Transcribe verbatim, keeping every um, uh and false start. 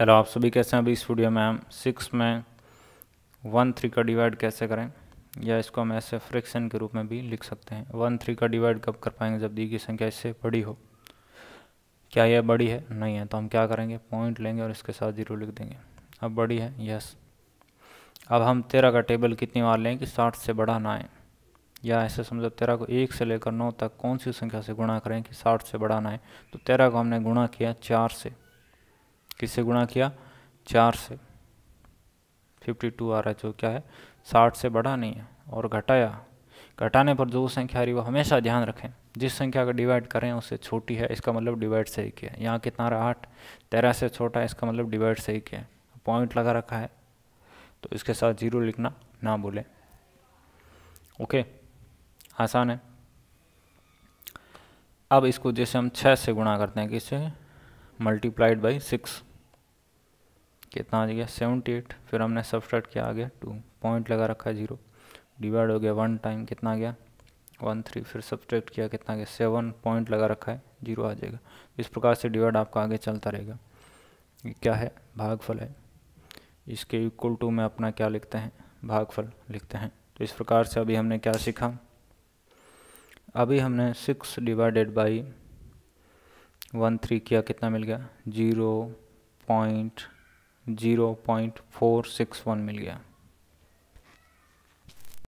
Hello, आप सभी कैसे हैं। अभी इस वीडियो में हम सिक्स में वन थ्री का डिवाइड कैसे करें, या इसको हम ऐसे फ्रैक्शन के रूप में भी लिख सकते हैं। वन थ्री का डिवाइड कब कर पाएंगे, जब दी गई संख्या इससे बड़ी हो। क्या यह बड़ी है? नहीं है। तो हम क्या करेंगे, पॉइंट लेंगे और इसके साथ जीरो लिख देंगे। अब बड़ी है, यस। अब हम तेरह का टेबल कितनी बार लें कि साठ से बड़ा ना आए, या ऐसे समझो तेरह को एक से लेकर नौ तक कौन सी संख्या से गुणा करें कि साठ से बड़ा ना आए। तो तेरह को हमने गुणा किया चार से। किससे गुणा किया? चार से। बावन आ रहा है, जो क्या है, साठ से बड़ा नहीं है। और घटाया, घटाने पर जो संख्या आ रही है वो हमेशा ध्यान रखें, जिस संख्या का डिवाइड करें उससे छोटी है, इसका मतलब डिवाइड से ही किया। यहाँ कितना रहा, आठ। तेरह से छोटा है, इसका मतलब डिवाइड से ही किया। पॉइंट लगा रखा है तो इसके साथ जीरो लिखना ना भूलें। ओके, आसान है। अब इसको जैसे हम छः से गुणा करते हैं, किससे? Multiplied by six. कितना आ गया? Seventy eight. फिर हमने सब्सट्रैक्ट किया, आ गया टू। पॉइंट लगा रखा है जीरो। डिवाइड हो गया वन टाइम, कितना गया? One three. फिर सब्सट्रैक्ट किया, कितना गया? सेवन। पॉइंट लगा रखा है, जीरो आ जाएगा। इस प्रकार से डिवाइड आपका आगे चलता रहेगा। ये क्या है? भागफल है। इसके इक्वल टू में अपना क्या लिखते हैं? भागफल लिखते हैं। तो इस प्रकार से अभी हमने क्या सीखा, अभी हमने six divided by one three किया, कितना मिल गया? Zero point zero point four six one मिल गया।